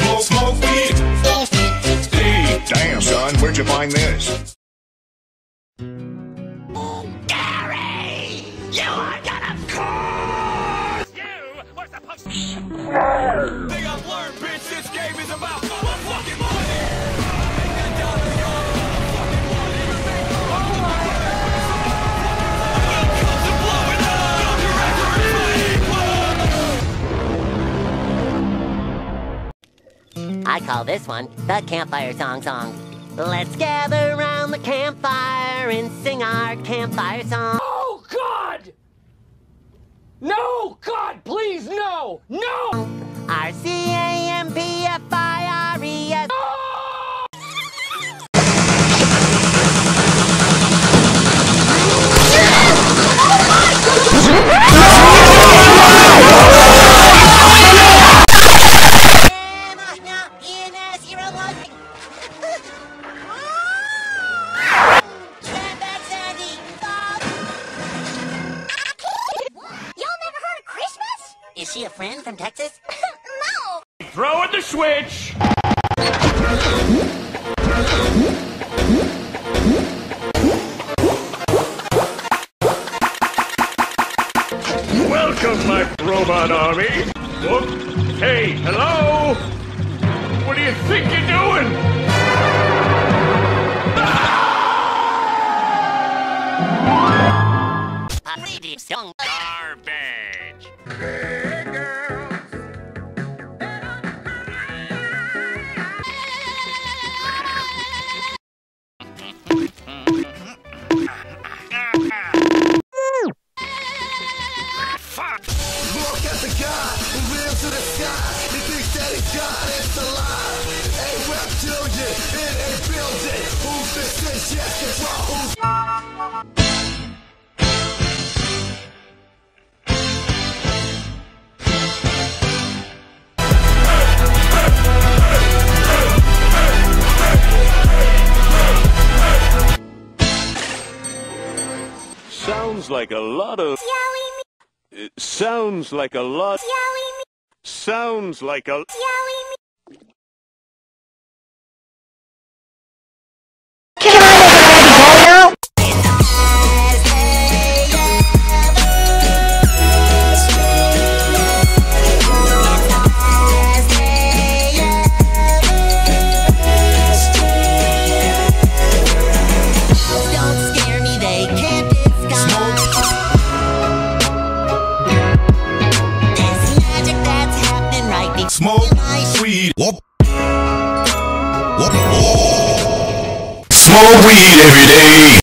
smoke weed. Hey, damn, son, where'd you find this? Gary! You are gonna curse! You were supposed to... They got learned, bitch, this game is about fucking money! I call this one the Campfire Song Song. Let's gather around the campfire and sing our campfire song. Oh, God! No, God, please, no! No! R-C-A-M-P-F-I-R-E-S. Is she a friend from Texas? No! Throw in the switch! Welcome, my robot army! Whoop! Hey, hello! What do you think you're doing? Ah! A pretty song. Garbage! Sounds like a lot of... It sounds like a lot... Sounds like a... Smoke weed. Whoop. Whoop. Smoke weed every day.